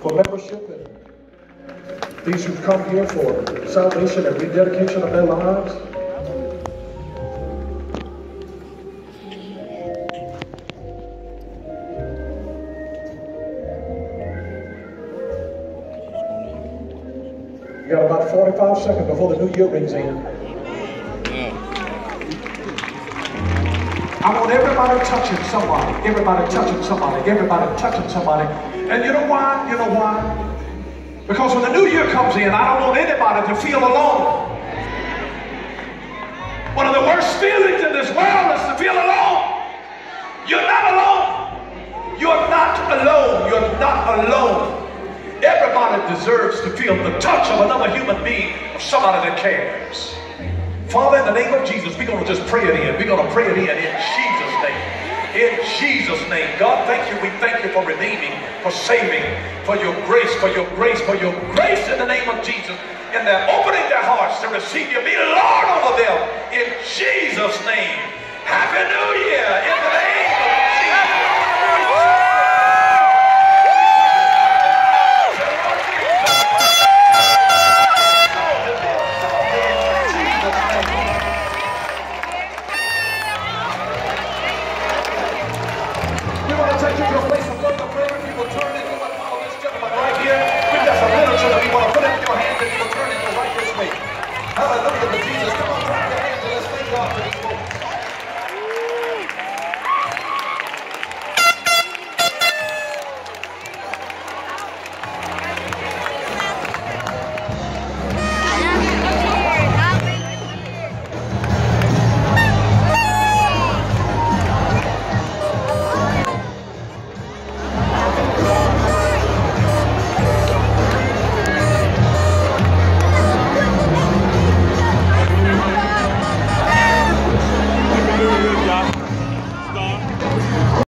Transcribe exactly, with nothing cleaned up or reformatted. for membership and these who've come here for salvation and rededication of their lives. You got about forty-five seconds before the new year rings in. I want everybody touching somebody, everybody touching somebody, everybody touching somebody. And you know why? You know why? Because when the new year comes in, I don't want anybody to feel alone. One of the worst feelings in this world is to feel alone. You're not alone. You're not alone. You're not alone. Everybody deserves to feel the touch of another human being, of somebody that cares. Father, in the name of Jesus, we're going to just pray it in. We're going to pray it in in Jesus' name. In Jesus' name. God, thank you. We thank you for redeeming, for saving, for your grace, for your grace, for your grace in the name of Jesus. And they're opening their hearts to receive you. Be Lord over them. In Jesus' name. Happy New Year. In the name of Jesus. Hallelujah to Jesus. Come on,